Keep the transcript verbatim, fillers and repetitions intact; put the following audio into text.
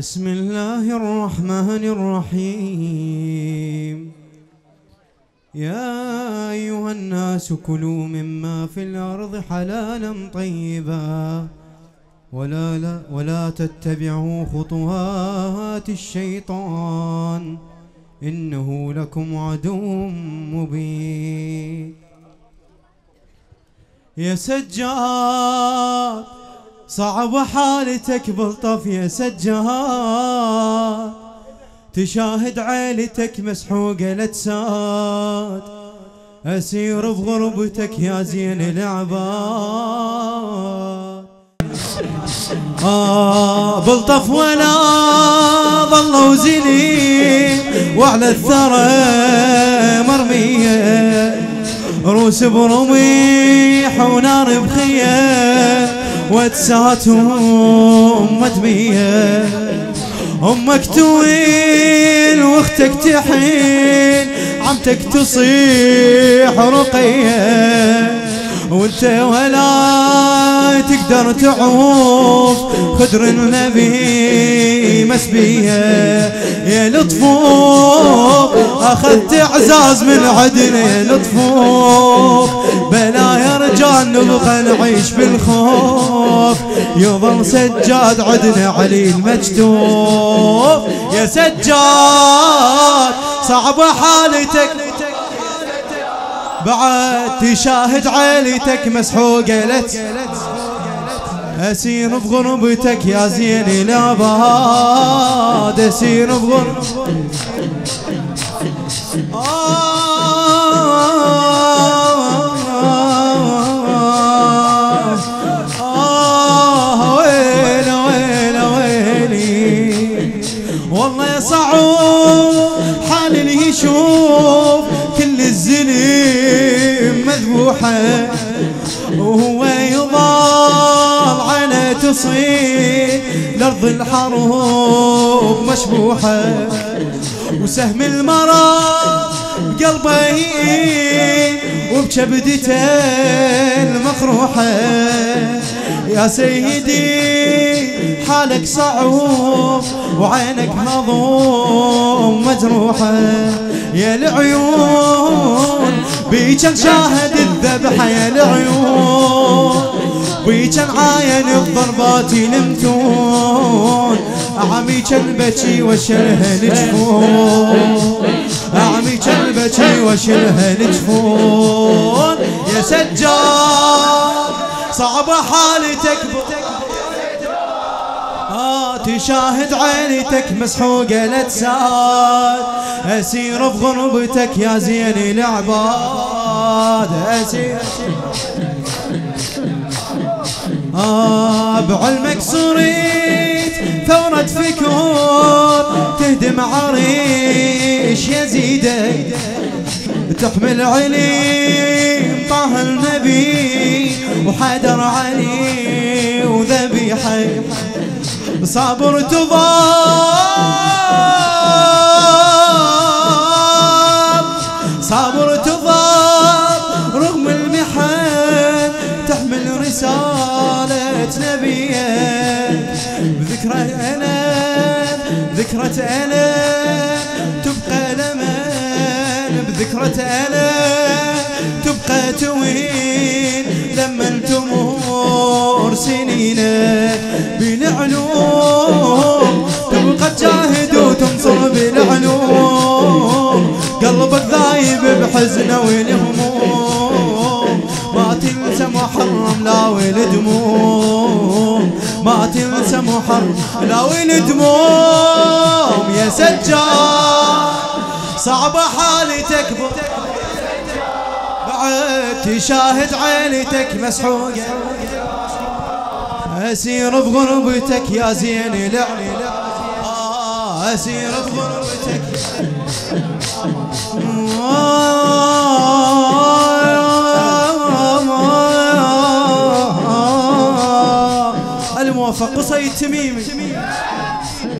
بسم الله الرحمن الرحيم يا أيها الناس كلوا مما في الأرض حلالا طيبا ولا, لا ولا تتبعوا خطوات الشيطان إنه لكم عدو مبين. يا سجاد صعب حالتك بلطف يا سجاد، تشاهد عيلتك مسحوقة لتساد، أسير بغربتك يا زين العباد. آه بلطف ولا ظلوا زينين وعلى الثرى مرمية، روس برميح ونار بخية واتساتهم مدمية. أمك تويل واختك تحين، عمتك تصيح رقية، وانت ولا تقدر تعوف خدر النبي مسبية. يا لطفوف أخذت إعزاز من عدن، يا لطفوف بلا يا رجال نبقى نعيش بالخوف، يظل سجاد عدن علي المجدوف. يا سجاد صعبة حالتك بعد، تشاهد عيلتك مسحوقة لت أسير بغربتك يا زين العباد، أسير بغربتك. آه ويلي ويلي ويلي والله يا صعوب حال اللي يشوف كل الزلم مذبوحة، وهو يضل على تصير لأرض الحروب مشبوحة، وسهم المرض قلبه يئين وبكبدته المقروحة. يا سيدي حالك صعوب وعينك مظلوم مجروحة، يا العيون بيك نشاهد الذبحة، يا العيون بيك نعاين بضربات المتون، عميك البكي وشلها الجفون، عميك البكي وشلها الجفون. يا سجاد صعبة حالتك آه، تشاهد عينتك مسحوقة لتساد، أسير بغربتك يا زين العباد، أسير آه. بعلمك صريت ثورة فكور تهدم عريش يزيدك، تحمل عليم طه النبي وحدر علي وذبيحة، صابر تضاب صابر تضاب رغم المحن، تحمل رسالة نبيك بذكرى ألم، بذكرى ألم تبقى لمن، بذكرى ألم تبقى توين لمن تمر سنينك. بالعلوم تبقى تجاهد وتنصر بالعلوم، قلبك ذايب بحزنه والهموم، ما تنسى محرم لا والدموم، ما تنسى محرم لا والدموم. يا سجاد صعبة حالتك بعد، تشاهد عيلتك مسحوقة، أسير بغربتك يا زين العلي، آه أسير بغربتك. الموفق قصي التميمي.